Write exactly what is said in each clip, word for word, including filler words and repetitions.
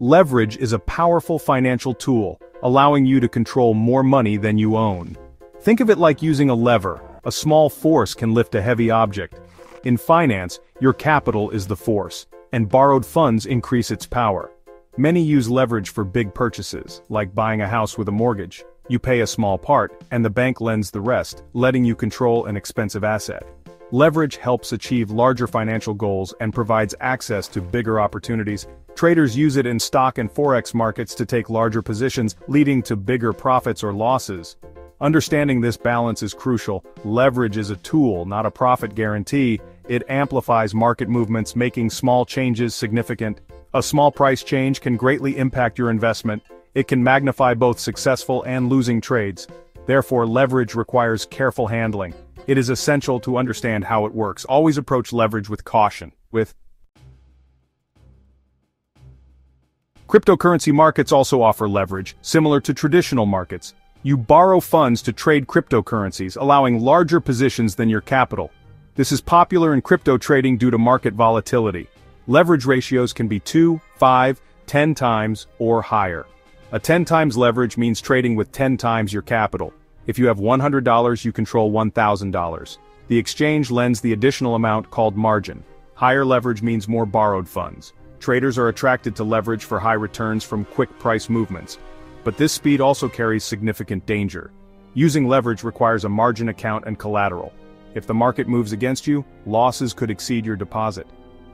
Leverage is a powerful financial tool, allowing you to control more money than you own. Think of it like using a lever. A small force can lift a heavy object. In finance, your capital is the force, and borrowed funds increase its power. Many use leverage for big purchases, like buying a house with a mortgage. You pay a small part, and the bank lends the rest, letting you control an expensive asset. Leverage helps achieve larger financial goals and provides access to bigger opportunities. Traders use it in stock and forex markets to take larger positions, leading to bigger profits or losses. Understanding this balance is crucial. Leverage is a tool, not a profit guarantee. It amplifies market movements, making small changes significant. A small price change can greatly impact your investment. It can magnify both successful and losing trades. Therefore, leverage requires careful handling. It is essential to understand how it works. Always approach leverage with caution. With cryptocurrency markets also offer leverage, similar to traditional markets. You borrow funds to trade cryptocurrencies, allowing larger positions than your capital. This is popular in crypto trading due to market volatility. Leverage ratios can be two, five, ten times, or higher. A ten times leverage means trading with ten times your capital. If you have one hundred dollars, you control one thousand dollars. The exchange lends the additional amount, called margin. Higher leverage means more borrowed funds. Traders are attracted to leverage for high returns from quick price movements. But this speed also carries significant danger. Using leverage requires a margin account and collateral. If the market moves against you, losses could exceed your deposit.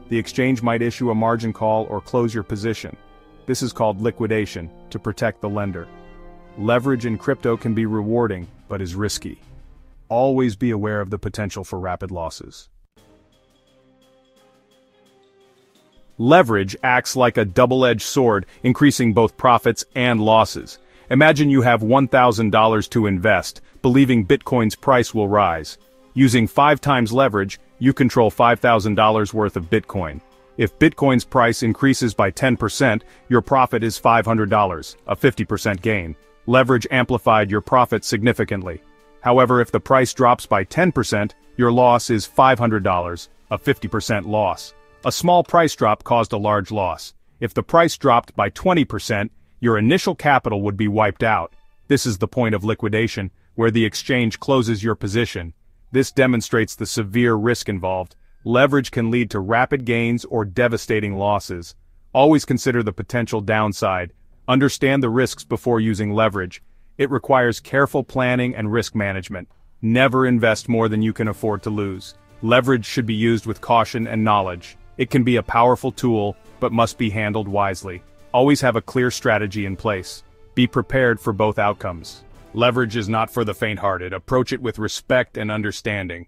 The exchange might issue a margin call or close your position. This is called liquidation, to protect the lender. Leverage in crypto can be rewarding, but is risky. Always be aware of the potential for rapid losses. Leverage acts like a double-edged sword, increasing both profits and losses. Imagine you have one thousand dollars to invest, believing Bitcoin's price will rise. Using five times leverage, you control five thousand dollars worth of Bitcoin. If Bitcoin's price increases by ten percent, your profit is five hundred dollars, a fifty percent gain. Leverage amplified your profit significantly. However, if the price drops by ten percent, your loss is five hundred dollars, a fifty percent loss. A small price drop caused a large loss. If the price dropped by twenty percent, your initial capital would be wiped out. This is the point of liquidation, where the exchange closes your position. This demonstrates the severe risk involved. Leverage can lead to rapid gains or devastating losses. Always consider the potential downside. Understand the risks before using leverage. It requires careful planning and risk management. Never invest more than you can afford to lose. Leverage should be used with caution and knowledge. It can be a powerful tool, but must be handled wisely. Always have a clear strategy in place. Be prepared for both outcomes. Leverage is not for the faint-hearted. Approach it with respect and understanding.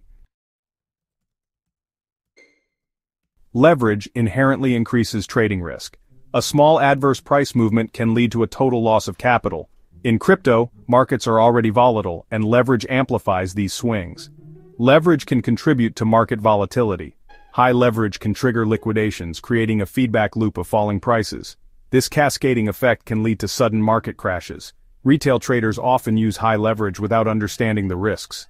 Leverage inherently increases trading risk. A small adverse price movement can lead to a total loss of capital. In crypto, markets are already volatile, and leverage amplifies these swings. Leverage can contribute to market volatility. High leverage can trigger liquidations, creating a feedback loop of falling prices. This cascading effect can lead to sudden market crashes. Retail traders often use high leverage without understanding the risks.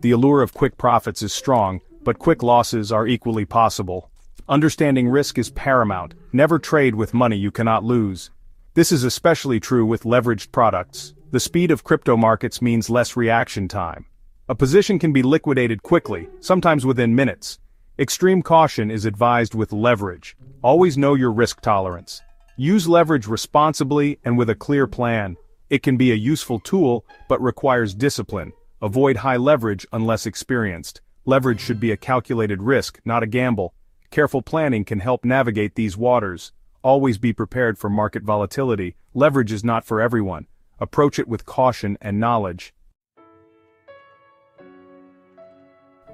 The allure of quick profits is strong, but quick losses are equally possible. Understanding risk is paramount. Never trade with money you cannot lose. This is especially true with leveraged products. The speed of crypto markets means less reaction time. A position can be liquidated quickly, sometimes within minutes. Extreme caution is advised with leverage. Always know your risk tolerance. Use leverage responsibly and with a clear plan. It can be a useful tool, but requires discipline. Avoid high leverage unless experienced. Leverage should be a calculated risk, not a gamble. Careful planning can help navigate these waters. Always be prepared for market volatility. Leverage is not for everyone. Approach it with caution and knowledge.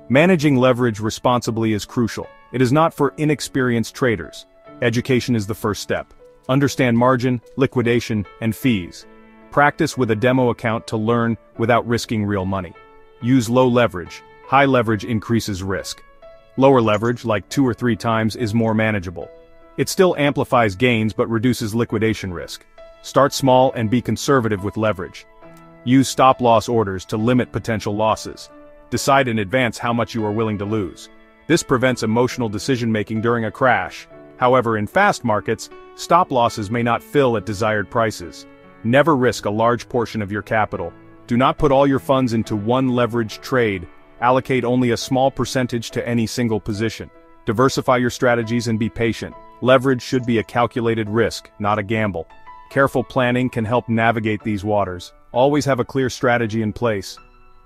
Managing leverage responsibly is crucial. It is not for inexperienced traders. Education is the first step. Understand margin, liquidation, and fees. Practice with a demo account to learn without risking real money. Use low leverage. High leverage increases risk. Lower leverage, like two or three times, is more manageable. It still amplifies gains but reduces liquidation risk. Start small and be conservative with leverage. Use stop-loss orders to limit potential losses. Decide in advance how much you are willing to lose. This prevents emotional decision-making during a crash. However, in fast markets, stop losses may not fill at desired prices. Never risk a large portion of your capital. Do not put all your funds into one leveraged trade. Allocate only a small percentage to any single position. Diversify your strategies and be patient. Leverage should be a calculated risk, not a gamble. Careful planning can help navigate these waters. Always have a clear strategy in place.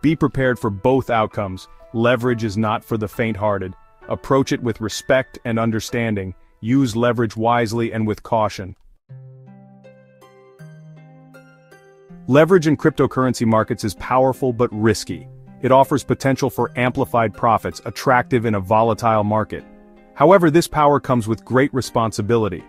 Be prepared for both outcomes. Leverage is not for the faint-hearted. Approach it with respect and understanding. Use leverage wisely and with caution. Leverage in cryptocurrency markets is powerful but risky. It offers potential for amplified profits, attractive in a volatile market. However, this power comes with great responsibility.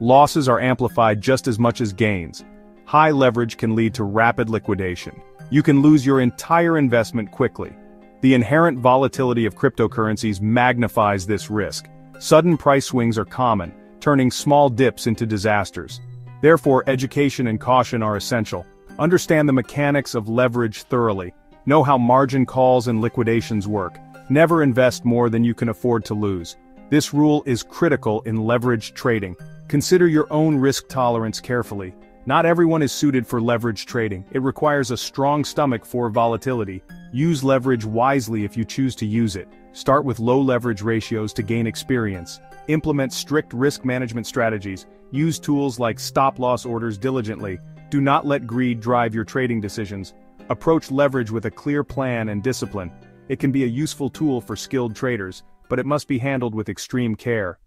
Losses are amplified just as much as gains. High leverage can lead to rapid liquidation. You can lose your entire investment quickly. The inherent volatility of cryptocurrencies magnifies this risk. Sudden price swings are common, turning small dips into disasters. Therefore, education and caution are essential. Understand the mechanics of leverage thoroughly. Know how margin calls and liquidations work. Never invest more than you can afford to lose. This rule is critical in leveraged trading. Consider your own risk tolerance carefully. Not everyone is suited for leverage trading. It requires a strong stomach for volatility. Use leverage wisely if you choose to use it. Start with low leverage ratios to gain experience. Implement strict risk management strategies. Use tools like stop-loss orders diligently. Do not let greed drive your trading decisions. Approach leverage with a clear plan and discipline. It can be a useful tool for skilled traders, but it must be handled with extreme care.